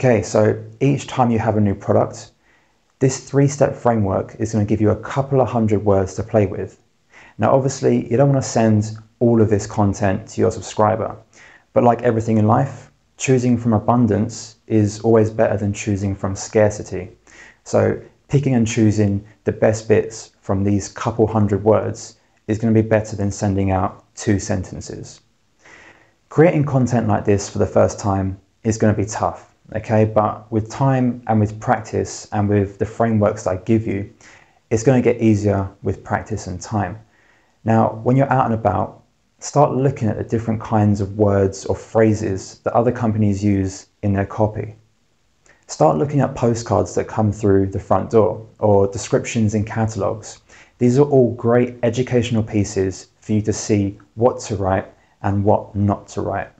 Okay, so each time you have a new product, this three-step framework is going to give you a couple of hundred words to play with. Now, obviously, you don't want to send all of this content to your subscriber, but like everything in life, choosing from abundance is always better than choosing from scarcity. So picking and choosing the best bits from these couple hundred words is going to be better than sending out 2 sentences. Creating content like this for the first time is going to be tough, okay? But with time and with practice and with the frameworks that I give you, it's going to get easier with practice and time. Now, when you're out and about, start looking at the different kinds of words or phrases that other companies use in their copy. Start looking at postcards that come through the front door or descriptions in catalogs. These are all great educational pieces for you to see what to write and what not to write.